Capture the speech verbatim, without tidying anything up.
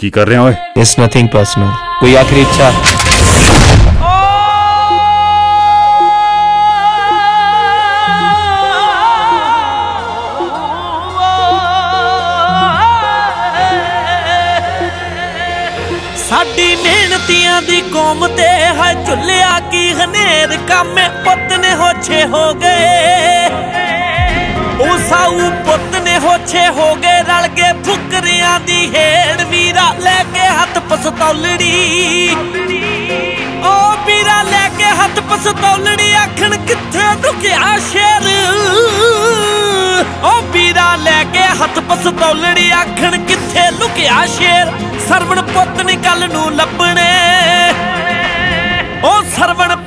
की कर रहे हो? It's nothing personal. कोई आखिरी इच्छा? साडी मेहनतियां दी कौम ते है चुलिया की हनेर कामे पुत ने होछे हो गए, उसाऊ पुत ने होछे हो गए, रल के फुकरिया दी हेड़ वीरा लेके हथ पसतौलड़ी, ओ वीरा लेके हथ पसतौलड़ी, आखण किथे रुकिया शेर, ओ वीरा लेके हथ पसतौलड़ी, आखण किथे लुकिया शेर। सरवण पुत निकल नू लभणे, ओ सरवण